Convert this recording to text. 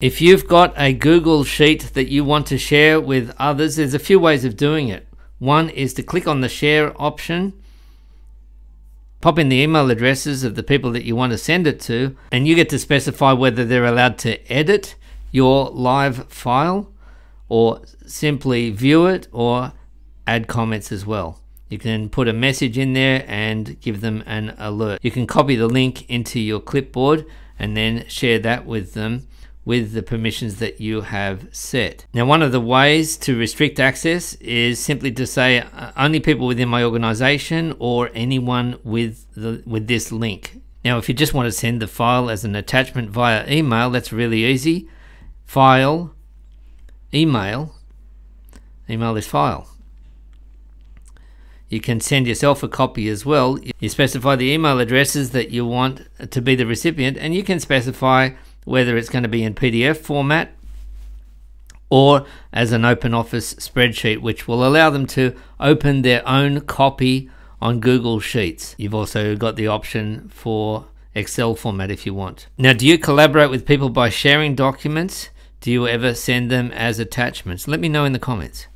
If you've got a Google Sheet that you want to share with others, there's a few ways of doing it. One is to click on the share option, pop in the email addresses of the people that you want to send it to, and you get to specify whether they're allowed to edit your live file or simply view it or add comments as well. You can put a message in there and give them an alert. You can copy the link into your clipboard and then share that with them, with the permissions that you have set. Now, one of the ways to restrict access is simply to say only people within my organization or anyone with this link. Now, if you just want to send the file as an attachment via email, that's really easy. File, email, email is file. You can send yourself a copy as well. You specify the email addresses that you want to be the recipient, and you can specify whether it's going to be in PDF format or as an Open Office spreadsheet, which will allow them to open their own copy on Google Sheets. You've also got the option for Excel format if you want. Now, do you collaborate with people by sharing documents? Do you ever send them as attachments? Let me know in the comments.